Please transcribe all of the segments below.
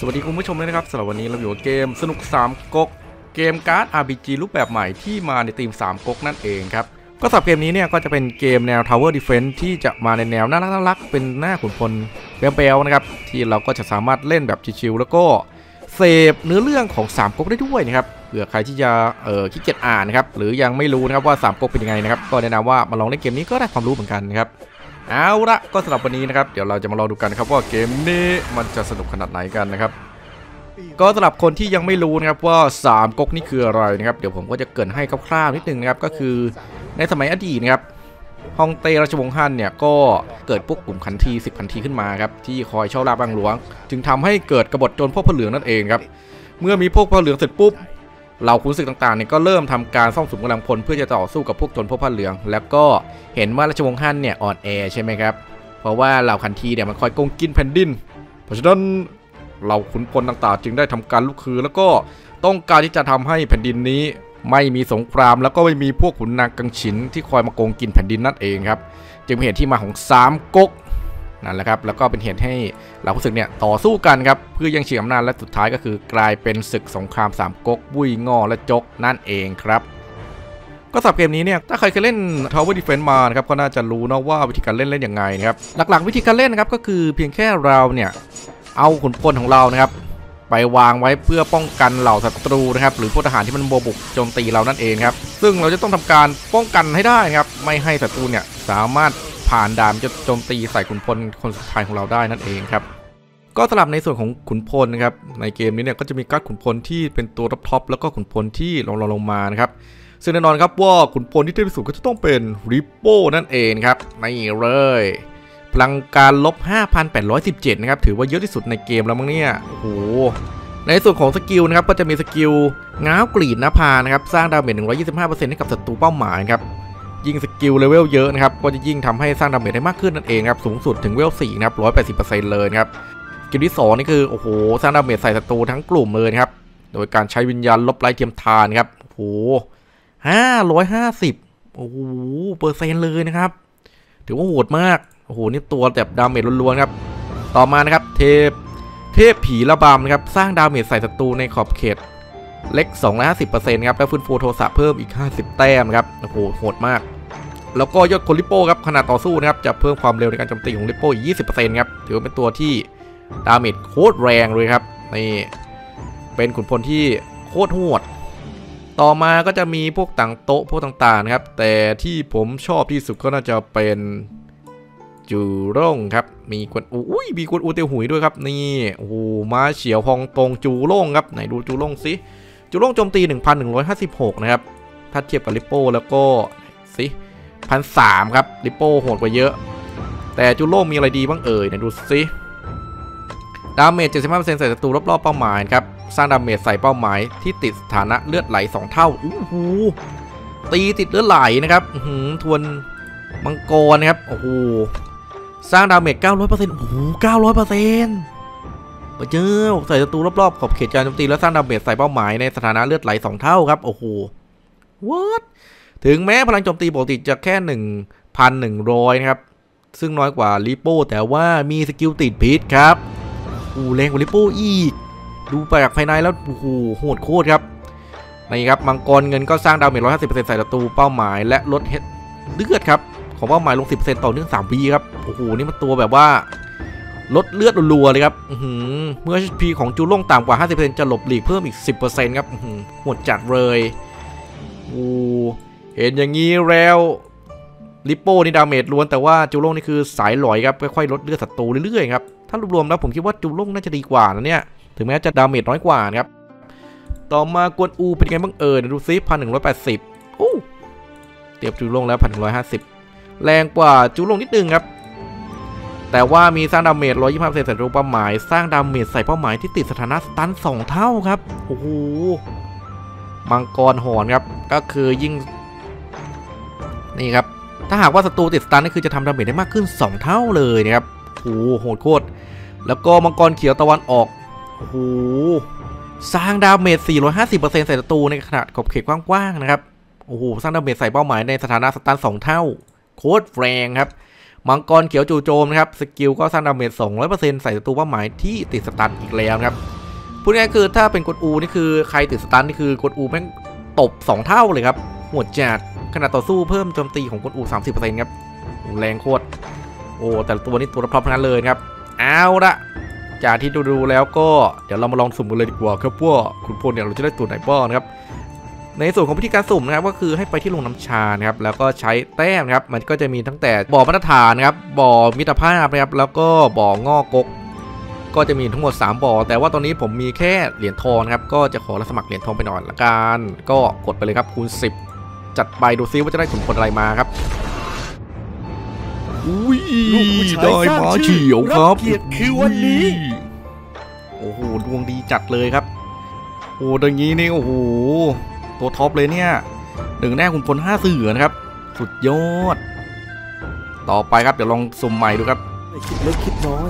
สวัสดีคุณผู้ชมเลยนะครับสำหรับวันนี้เราอยู่กับเกมสนุก3ก๊กเกมการ์ด RPG รูปแบบใหม่ที่มาในธีม3ก๊กนั่นเองครับก็สำหรับเกมนี้เนี่ยก็จะเป็นเกมแนว Tower Defense ที่จะมาในแนวน่ารักๆเป็นหน้าขุนพลเบลๆนะครับที่เราก็จะสามารถเล่นแบบชิลๆแล้วก็เสพเนื้อเรื่องของ3ก๊กได้ด้วยนะครับเผื่อใครที่จะขี้เกียจอ่านนะครับหรือยังไม่รู้นะครับว่า3ก๊กเป็นยังไงนะครับก็แนะนำว่ามาลองเล่นเกมนี้ก็ได้ความรู้เหมือนกันครับเอาละก็สำหรับวันนี้นะครับเดี๋ยวเราจะมาลองดูกันครับว่าเกมนี้มันจะสนุกขนาดไหนกันนะครับก็สำหรับคนที่ยังไม่รู้นะครับว่า3ก๊กนี่คืออะไรนะครับเดี๋ยวผมก็จะเกริ่นให้คร่าวๆนิดนึงนะครับก็คือในสมัยอดีตนะครับฮ่องเต้ราชวงศ์ฮั่นเนี่ยก็เกิดพวกกลุ่มขันที10ขันทีขึ้นมาครับที่คอยเช่าราบบางหลวงจึงทำให้เกิดกบฏโจรพวกพระเหลืองนั่นเองครับเมื่อมีพวกพระเหลืองเสร็จปุ๊บเหล่าขุนศึกต่างๆเนี่ยก็เริ่มทำการซ่องสุมกำลังพลเพื่อจะต่อสู้กับพวกโจรพวกพระเหลืองแล้วก็เห็นว่าราชวงศ์ฮั่นเนี่ยอ่อนแอใช่ไหมครับเพราะว่าเหล่าขันทีเนี่ยมันคอยโกงกินแผ่นดินเพราะฉะนั้นเหล่าขุนพลต่างๆจึงได้ทำการลุกฮือแล้วก็ต้องการที่จะทำให้แผ่นดินนี้ไม่มีสงครามแล้วก็ไม่มีพวกขุนนางกังฉินที่คอยมาโกงกินแผ่นดินนั่นเองครับจึงเป็นเหตุที่มาของ3ก๊กนั่นแหละครับแล้วก็เป็นเหตุให้เหล่าขุนศึกเนี่ยต่อสู้กันครับเพื่อยังชิงอำนาจและสุดท้ายก็คือกลายเป็นศึกสงคราม3ก๊กบุ้ยง่อและจกนั่นเองครับก็สำหรับเกมนี้เนี่ยถ้าใครเคยเล่น Tower Defense มานะครับก็น่าจะรู้นะว่าวิธีการเล่นยังไงนะครับหลักๆวิธีการเล่นนะครับก็คือเพียงแค่เราเนี่ยเอาขุนพลของเรานะครับไปวางไว้เพื่อป้องกันเหล่าศัตรูนะครับหรือพวกทหารที่มันบุกโจมตีเรานั่นเองครับซึ่งเราจะต้องทำการป้องกันให้ได้ครับไม่ให้ศัตรูเนี่ยสามารถผ่านด่านจะโจมตีใส่ขุนพลคนสุดท้ายของเราได้นั่นเองครับก็สำหรับในส่วนของขุนพลนะครับในเกมนี้เนี่ยก็จะมีการ์ดขุนพลที่เป็นตัวท็อปแล้วก็ขุนพลที่ลงมานะครับซึ่งแน่นอนครับว่าขุนพลที่เทพที่สุดก็จะต้องเป็นริปโป้นั่นเองครับนี่เลยพลังการลบ 5,817 นะครับถือว่าเยอะที่สุดในเกมแล้วมั้งเนี่ยโอ้โหในส่วนของสกิลนะครับก็จะมีสกิลง้าวกรีดหน้าผากนะครับสร้างดาเมจ 125% ให้กับศัตรูเป้าหมายครับยิ่งสกิลเลเวลเยอะนะครับก็จะยิ่งทำให้สร้างดาเมจได้มากขึ้นนั่นเองครับสูงสุดถึงเลเวล 4นะครับ 180% เลยครับสกิลที่2นี่คือโอ้โหสร้างดาเมจใส่ศัตรูทั้งกลุ่มเลยครับโดยการใช้วิญญาณลบไร้เทียมทานครับโอ้โห 550 โอ้โหเปอร์เซ็นต์เลยนะครับถือว่าโหดมากโอ้โหนี่ตัวแบบดาเมจล้วนๆครับต่อมานะครับเทพผีระบำนะครับสร้างดาเมจใส่ศัตรูในขอบเขตเล็ก 250% ครับแล้วฟื้นฟูโทสะเพิ่มอีก50แต้มครับโอ้โหโหดมากแล้วก็ยอดคนริปโป้ครับขนาดต่อสู้นะครับจะเพิ่มความเร็วในการโจมตีของริปโป้อีก 20% ครับถือว่าเป็นตัวที่ดาเมจโคตรแรงเลยครับนี่เป็นขุนพลที่โคตรโหดต่อมาก็จะมีพวกต่างโต๊ะพวกต่างๆนะครับแต่ที่ผมชอบที่สุดก็น่าจะเป็นจูร่งครับมีกวนอูมีกวนอูเตียวหุยด้วยครับนี่โอ้มาเฉียวฮองตงจูร่งครับไหนดูจูร่งสิจูร่งโจมตี 1,156 นะครับถ้าเทียบกับริปโป้แล้วก็สิ 1,300 ครับริปโป้โหดกว่าเยอะแต่จูร่งมีอะไรดีบ้างเอ่ยไหนดูสิดาเมจ 75% ใส่ศัตรูรอบๆเป้าหมายครับสร้างดาเมจใส่เป้าหมายที่ติดสถานะเลือดไหล2เท่าโอ้โหตีติดเลือดไหลนะครับทวนมังกรนะครับโอ้โหสร้างดาเมจ 900% โอ้โห 900% มาเจอใส่ศัตรูรอบๆขอบเขตการโจมตีแล้วสร้างดาเมจใส่เป้าหมายในสถานะเลือดไหล2เท่าครับโอ้โห What ถึงแม้พลังโจมตีปกติจะแค่ 1,100 นะครับซึ่งน้อยกว่าริปโป้แต่ว่ามีสกิลติดพิษครับโอ้แรงกว่าริปโป้อีกดูไปจากภายในแล้วโอ้โหโหดโคตรครับนี่ครับมังกรเงินก็สร้างดาเมจ 150% ใส่ศัตรูเป้าหมายและลดเลือดครับของเป้าหมายลง 10% ต่อเนื่อง3 ปีครับโอ้โหนี่มันตัวแบบว่าลดเลือดรัวเลยครับเมื่อ HP ของจูร่งต่ำกว่า 50% จะหลบหลีกเพิ่มอีก 10% ครับโหดจัดเลยโอ้เห็นอย่างนี้แล้วริปโป้นี่ดาเมจล้วนแต่ว่าจูร่งนี่คือสายลอยครับค่อยๆลดเลือดศัตรูเรื่อยๆครับถ้ารวมๆแล้วผมคิดว่าจูร่งน่าจะดีกว่านะเนี่ยถึงแม้จะดาเมจน้อยกว่านะครับต่อมากวนอูเป็นไงบ้างเอ่ยดูซิ 1,180 โอ้เทียบจูร่งแล้ว 1,150แรงกว่าจูร่งนิดนึงครับแต่ว่ามีสร้างดาเมจ 125% ใส่เป้าหมายสร้างดาเมจใส่เป้าหมายที่ติดสถานะสตัน2เท่าครับโอ้โหมังกรหอนครับก็คือยิ่งนี่ครับถ้าหากว่าศัตรูติดสตันนี่คือจะทำดาเมจได้มากขึ้น2เท่าเลยนะครับโอ้โหโคตรแล้วก็มังกรเขียวตะวันออกโอ้โหสร้างดาเมจ 450% ใส่ศัตรูในขนาดขอบเขตกว้างๆนะครับโอ้โหสร้างดาเมจใส่เป้าหมายในสถานะสตัน2เท่าโคตรแรงครับ มังกรเขียวจู่โจมนะครับสกิลก็สร้างดาเมจ 200% ใส่ศัตรูเป้าหมายที่ติดสตันอีกแล้วครับพูดง่ายคือถ้าเป็นกดอูนี่คือใครติดสตันนี่คือกดอูแม่งตบ2เท่าเลยครับหมดจัดขนาดต่อสู้เพิ่มโจมตีของกดอู 30% ครับแรงโคตรโอ้แต่ตัวนี้ตัวพร็อพทั้งนั้นเลยครับเอาละจากที่ดูแล้วก็เดี๋ยวเรามาลองสุ่มกันเลยดีกว่าครับว่าคุณพลเนี่ยเราจะได้ตัวไหนบ้างครับในส่วนของวิธีการสุ่มนะครับก็คือให้ไปที่ลงน้ำชานะครับแล้วก็ใช้แต้มนะครับมันก็จะมีตั้งแต่บ่อมาตรฐานนะครับบ่อมิตรภาพนะครับแล้วก็บ่องอกกก็จะมีทั้งหมด3บ่อแต่ว่าตอนนี้ผมมีแค่เหรียญทองครับก็จะขอสมัครเหรียญทองไปหน่อยละกันก็กดไปเลยครับคูณ10จัดไปดูซิว่าจะได้ขุนพลอะไรมาครับอุ้ยได้มาเฉียวครับเกียรติคือวันนี้โอ้โหดวงดีจัดเลยครับโอ้ดังนี้นี่โอ้โหตัวท็อปเลยเนี่ยหนึ่งแน่ขุนพล5เสือนะครับสุดยอดต่อไปครับเดี๋ยวลองสุ่มใหม่ดูครับคิดเล็กคิดน้อย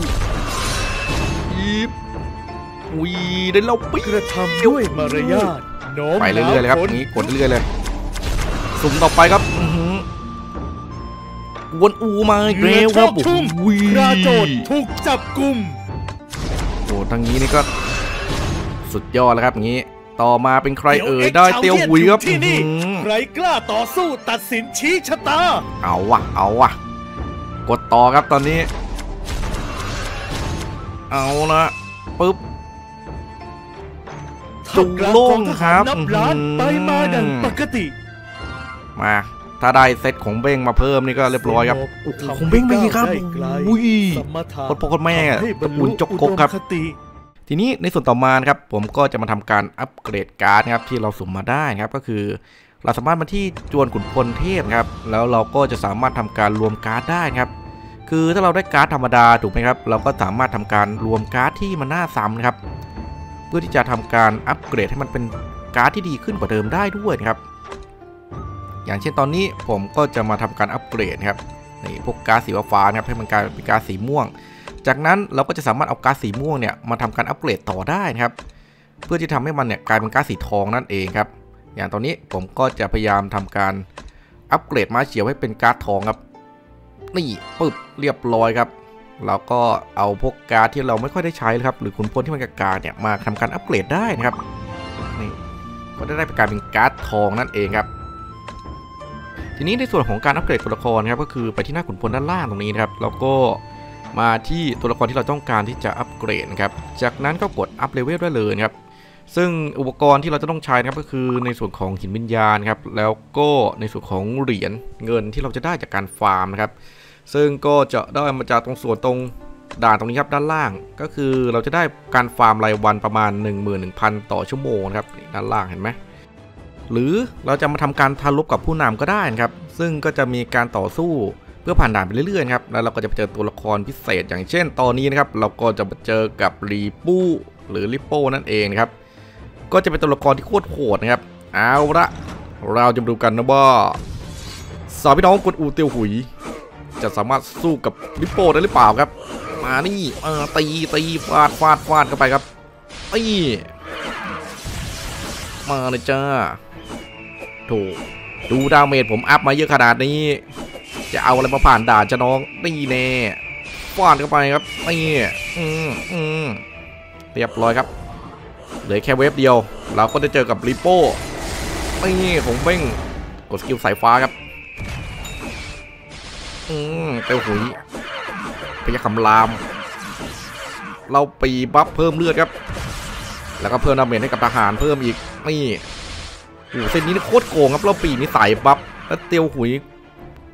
วีได้เราปีกระทำด้วยมารยาทไปเรื่อยๆเลยครับนี้กดเรื่อยๆเลยสุ่มต่อไปครับวนอูมาเกลียวครับวีราโจดถูกจับกุมโอ้ทางนี้นี่ก็สุดยอดแล้วครับอย่างนี้ต่อมาเป็นใครเอ่ยได้เตียวหุยครับที่นี่ใครกล้าต่อสู้ตัดสินชี้ชะตาเอาวะกดต่อครับตอนนี้เอาละปึ๊บจุกโล่งครับนับล้านไปมาดังปกติมาถ้าได้เซตของเบ้งมาเพิ่มนี่ก็เรียบร้อยครับของเบ้งไปครับอุ้ยกดพ่อกดแม่กับบุญจกกครับทีนี้ในส่วนต่อมาครับผมก็จะมาทำการอัปเกรดการ์ดครับที่เราสุ่มมาได้ครับก็คือเราสามารถมาที่จวนขุนพลเทพครับแล้วเราก็จะสามารถทำการรวมการ์ดได้ครับคือถ้าเราได้การ์ดธรรมดาถูกไหมครับเราก็สามารถทำการรวมการ์ดที่มันน่าซ้ำนะครับเพื่อที่จะทำการอัปเกรดให้มันเป็นการ์ดที่ดีขึ้นกว่าเดิมได้ด้วยครับอย่างเช่นตอนนี้ผมก็จะมาทำการอัปเกรดครับนี่พวกการ์ดสีฟ้านะครับให้มันกลายเป็นการ์ดสีม่วงจากนั้นเราก็จะสามารถเอาการ์ดสีม่วงเนี่ยมาทำการอัปเกรดต่อได้นะครับเพื่อที่ทำให้มันเนี่ยกลายเป็นการ์ดสีทองนั่นเองครับอย่างตอนนี้ผมก็จะพยายามทำการอัปเกรดม้าเฉียวให้เป็นการ์ดทองครับนี่ปึ๊บเรียบร้อยครับแล้วก็เอาพวกการ์ดที่เราไม่ค่อยได้ใช้ครับหรือขุนพลที่มันกับการ์ดเนี่ยมาทำการอัปเกรดได้นะครับนี่ก็ได้กลายเป็นการ์ดทองนั่นเองครับทีนี้ในส่วนของการอัปเกรดตัวละครครับก็คือไปที่หน้าขุนพลด้านล่างตรงนี้นะครับแล้วก็มาที่ตัวละครที่เราต้องการที่จะอัปเกรดนะครับจากนั้นก็กดอัปเลเวลได้เลยครับซึ่งอุปกรณ์ที่เราจะต้องใช้นะครับก็คือในส่วนของหินวิญญาณครับแล้วก็ในส่วนของเหรียญเงินที่เราจะได้จากการฟาร์มนะครับซึ่งก็จะได้มาจากตรงส่วนตรงด่านตรงนี้ครับด้านล่างก็คือเราจะได้การฟาร์มรายวันประมาณ 11,000 ต่อชั่วโมงครับด้านล่างเห็นไหมหรือเราจะมาทำการทารบกับผู้นำก็ได้นะครับซึ่งก็จะมีการต่อสู้เพื่อผ่านด่านไปเรื่อยๆครับแล้วเราก็จะไปเจอตัวละครพิเศษอย่างเช่นตอนนี้นะครับเราก็จะไปเจอกับรีปูหรือริปโป้นั่นเองครับก็จะเป็นตัวละครที่โคตรโหดนะครับเอาละเราจะดูกันนะว่าสาวพี่น้องกดอูเตียวหุยจะสามารถสู้กับริปโป้ได้หรือเปล่าครับมานี่ตีฟาดเข้าไปครับตีมาเลยจ้าถูกดูดาเมจผมอัพมาเยอะขนาดนี้จะเอาอะไรมาผ่านด่านจะน้องตีแน่ฟาดเข้าไปครับตีเรียบร้อยครับเหลือแค่เวฟเดียวเราก็ได้เจอกับริปโป้ไม่งี้ผมเบ่งกดสกิลสายฟ้าครับเตียวหุยพยายามคำรามเราปีบัฟเพิ่มเลือดครับแล้วก็เพิ่มดาเมจให้กับทหารเพิ่มอีกนี่โอ้เซตนี้โคตรโกงครับเราปีนี่สายบัฟแล้วเตียวหุย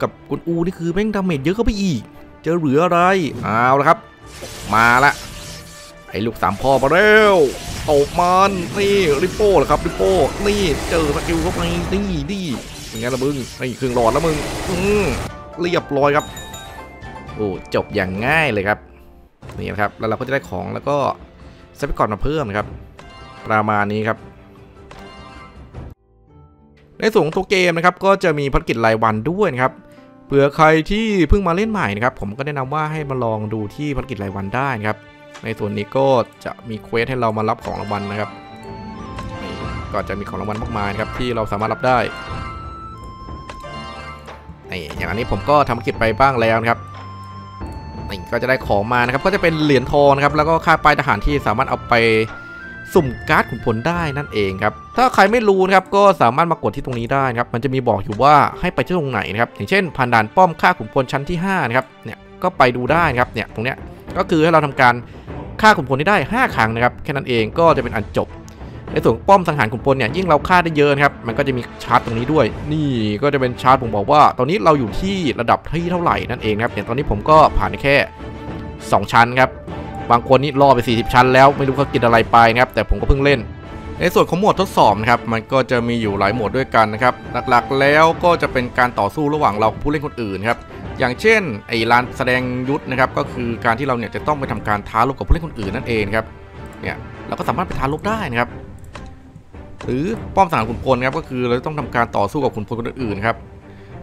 กับกุนอูนี่คือเบ่งดาเมจเยอะเข้าไปอีกเจอเหลืออะไรเอาละครับมาละไอ้ลูกสามพ่อมาเร็วตบมันนี่ริปโป้เหรอครับริปโป้นี่เจอสกิลเข้าไปดีเป็นไงละมึงไอ้เครื่องหลอดแล้วมึงเรียบร้อยครับโอ้จบอย่างง่ายเลยครับนี่นะครับแล้วเราก็จะได้ของแล้วก็ทรัพยากรมาเพิ่มนะครับประมาณนี้ครับในส่วนของตัวเกมนะครับก็จะมีภารกิจรายวันด้วยนะครับเผื่อใครที่เพิ่งมาเล่นใหม่นะครับผมก็แนะนำว่าให้มาลองดูที่ภารกิจรายวันได้นะครับในส่วนนี้ก็จะมีเควสให้เรามารับของรางวัลนะครับก็จะมีของรางวัลมากมายครับที่เราสามารถรับได้อย่างอันนี้ผมก็ทำภารกิจไปบ้างแล้วนะครับ นี่ก็จะได้ของมานะครับก็จะเป็นเหรียญทองครับแล้วก็ค่าป้ายทหารที่สามารถเอาไปสุ่มการ์ดขุนพลได้นั่นเองครับถ้าใครไม่รู้นะครับก็สามารถมากดที่ตรงนี้ได้นะครับมันจะมีบอกอยู่ว่าให้ไปที่ตรงไหนนะครับอย่างเช่นผ่านด่านป้อมค่าขุนพลชั้นที่5นะครับเนี่ยก็ไปดูได้ครับเนี่ยตรงเนี้ยก็คือให้เราทำการฆ่าขุนพลได้5ครั้งนะครับแค่นั้นเองก็จะเป็นอันจบในส่วนป้อมสังหารขุนพลเนี่ยยิ่งเราฆ่าได้เยอะนะครับมันก็จะมีชาร์จตรงนี้ด้วยนี่ก็จะเป็นชาร์จผมบอกว่าตอนนี้เราอยู่ที่ระดับที่เท่าไหร่นั่นเองครับเนี่ยตอนนี้ผมก็ผ่านแค่2ชั้นครับบางคนนี่ล่อไป40ชั้นแล้วไม่รู้เขากินอะไรไปนะครับแต่ผมก็เพิ่งเล่นในส่วนของโหมดทดสอบนะครับมันก็จะมีอยู่หลายโหมดด้วยกันนะครับหลักๆแล้วก็จะเป็นการต่อสู้ระหว่างเราผู้เล่นคนอื่นครับอย่างเช่นไอ้ลานแสดงยุทธนะครับก็คือการที่เราเนี่ยจะต้องไปทำการท้ารบกับผู้เล่นคนอื่นนั่นเองครับเนี่ยเราก็สามารถไปท้ารบได้นะครับหรือป้อมสังหารขุนพลครับก็คือเราต้องทำการต่อสู้กับขุนพลคนอื่นครับ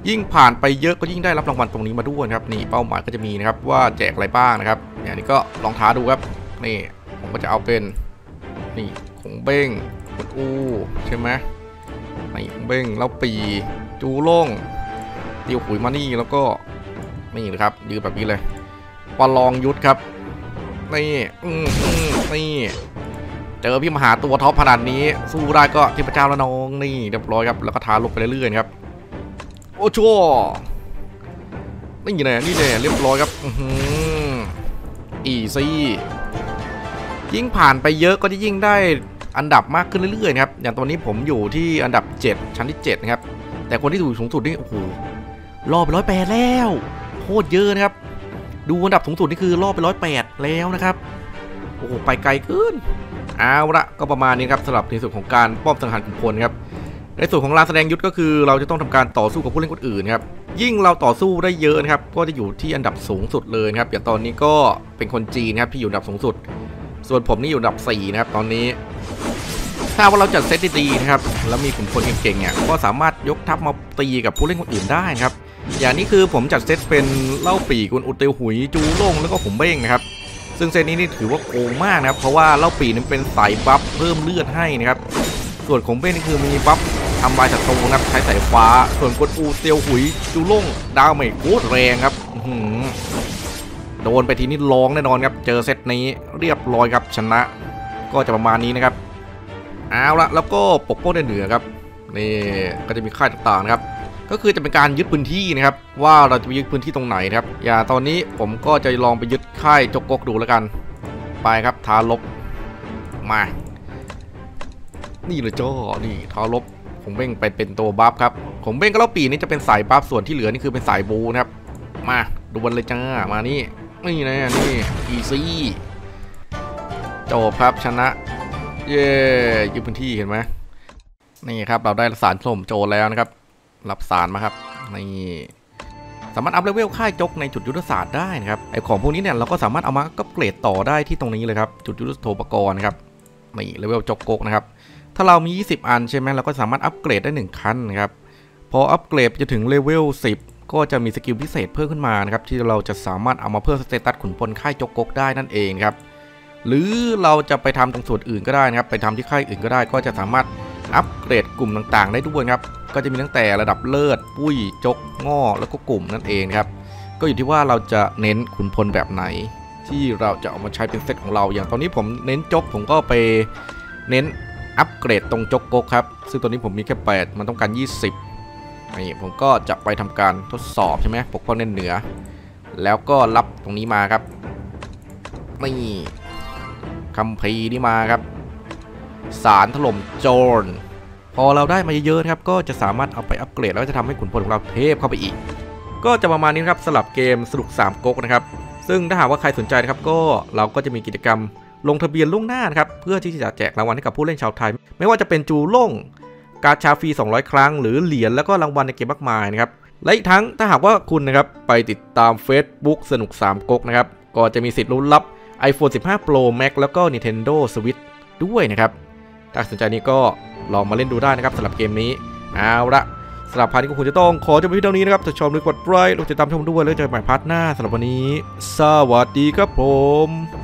ยิ่งผ่านไปเยอะก็ยิ่งได้รับรางวัลตรงนี้มาด้วยครับนี่เป้าหมายก็จะมีนะครับว่าแจกอะไรบ้างนะครับเนี่ยนี่ก็ลองท้าดูครับนี่ผมก็จะเอาเป็นนี่ขงเบ้งขุนอู่ใช่ไหมนี่ขงเบ้งเล่าปีจูล่งเตียวขุยมานี่แล้วก็นี่นะครับยืนแบบนี้เลยประลองยุทธครับนี่นี่เจอพี่มหาตัวท็อปขนาดนี้สู้ได้ก็เทพเจ้าละนองนี่เรียบร้อยครับแล้วก็ท้าลบไปเรื่อยๆครับโอ้ชัวนี่ไงนี่ไงเรียบร้อยครับอีซี่ยิ่งผ่านไปเยอะก็จะยิ่งได้อันดับมากขึ้นเรื่อยๆครับอย่างตอนนี้ผมอยู่ที่อันดับ7ชั้นที่7นะครับแต่คนที่อยู่สูงสุดนี่โอ้โหรอบไป108แล้วโคตรเยอะนะครับดูอันดับสูงสุดนี่คือรอบไป108แล้วนะครับโอ้โหไปไกลขึ้นเอาละก็ประมาณนี้ครับสำหรับในส่วนของการป้อมสังหารขุนพลครับในส่วนของลานแสดงยุทธก็คือเราจะต้องทำการต่อสู้กับผู้เล่นคนอื่นครับยิ่งเราต่อสู้ได้เยอะนะครับก็จะอยู่ที่อันดับสูงสุดเลยครับอย่างตอนนี้ก็เป็นคนจีนครับที่อยู่อันดับสูงสุดส่วนผมนี่อยู่อันดับ4นะครับตอนนี้ถ้าว่าเราจัดเซตดีๆนะครับแล้วมีขุนพลเก่งๆเนี่ยก็สามารถยกทัพมาตีกับผู้เล่นคนอื่นได้ครับอย่างนี้คือผมจัดเซตเป็นเล่าปีกุนอุเตียวหุยจูล่งแล้วก็ผมเบ้งนะครับซึ่งเซตนี้นี่ถือว่าโกงมากนะครับเพราะว่าเล่าปีนั้นเป็นสายบัฟเพิ่มเลือดให้นะครับส่วนของเบ้งนี่คือมีบัฟทำลายศัตรูนะครับใช้สายฟ้าส่วนกุนอูเตียวหุยจูล่งดาวไม่โคตรแรงครับโดนไปทีนี้ร้องแน่นอนครับเจอเซตนี้เรียบร้อยครับชนะก็จะประมาณนี้นะครับเอาละแล้วก็ปกป้องเหนือครับนี่ก็จะมีค่ายต่างๆนะครับก็คือจะเป็นการยึดพื้นที่นะครับว่าเราจะไปยึดพื้นที่ตรงไหนครับอย่าตอนนี้ผมก็จะลองไปยึดค่ายจกกกดูแล้วกันไปครับท้าลบมานี่เลยจ้อนี่ท้าลบผมเบ้งไปเป็นตัวบัฟครับผมเบ้งก็เล่าปีนี้จะเป็นสายบัฟส่วนที่เหลือนี่คือเป็นสายบูนะครับมาดูบนเลยจ้ามานี่นี่นะนี่อีซี่จบครับชนะเย่ยึดพื้นที่เห็นไหมนี่ครับเราได้สารสมโจแล้วนะครับรับสารมาครับนี่สามารถอัพเลเวลค่ายจกในจุดยุทธศาสตร์ได้นะครับไอของพวกนี้เนี่ยเราก็สามารถเอามาอัปเกรดต่อได้ที่ตรงนี้เลยครับจุดยุทธโทปกรณ์ครับนี่เลเวลจกกนะครับถ้าเรามี20อันใช่ไหมเราก็สามารถอัปเกรดได้1ขั้นครับพออัปเกรดจะถึงเลเวล10ก็จะมีสกิลพิเศษเพิ่มขึ้นมานะครับที่เราจะสามารถเอามาเพิ่มสเตตัสขุนพลค่ายจกกได้นั่นเองครับหรือเราจะไปทำตรงส่วนอื่นก็ได้นะครับไปทำที่ค่ายอื่นก็ได้ก็จะสามารถอัปเกรดกลุ่มต่างๆได้ด้วยครับก็จะมีตั้งแต่ระดับเลิศปุ้ยจกง่อแล้วก็กลุ่มนั่นเองครับก็อยู่ที่ว่าเราจะเน้นขุนพลแบบไหนที่เราจะเอามาใช้เป็นเซตของเราอย่างตอนนี้ผมเน้นจกผมก็ไปเน้นอัปเกรดตรงจกกครับซึ่งตอนนี้ผมมีแค่8มันต้องการ20นี่ผมก็จะไปทำการทดสอบใช่ไหมปกป้องเน้นเหนือแล้วก็รับตรงนี้มาครับนี่คัมภีร์นี่มาครับสารถล่มโจรพอเราได้มาเยอะๆครับก็จะสามารถเอาไปอัปเกรดแล้วจะทำให้ขุนพลของเราเทพเข้าไปอีกก็จะประมาณนี้ครับสลับเกมสนุก3ก๊กนะครับซึ่งถ้าหากว่าใครสนใจนะครับก็เราก็จะมีกิจกรรมลงทะเบียนล่วงหน้านะครับเพื่อที่จะแจกรางวัลให้กับผู้เล่นชาวไทยไม่ว่าจะเป็นจูล่งกาชาฟรี200ครั้งหรือเหรียญแล้วก็รางวัลในเกมมากมายนะครับและอีกทั้งถ้าหากว่าคุณนะครับไปติดตาม Facebook สนุก3ก๊กนะครับก็จะมีสิทธิ์ลุ้นรับ iPhone 15 Pro Max แล้วก็ Nintendo Switch ด้วยนะครับถ้าสนใจนี้ก็ลองมาเล่นดูได้นะครับสำหรับเกมนี้เอาละสำหรับพาร์ทนี้ก็คงจะต้องขอจบที่เท่านี้นะครับถ้าชอบหรือกดไลค์หรือติดตามชมด้วยแล้วเจอกันใหม่พาร์ทหน้าสำหรับวันนี้สวัสดีครับผม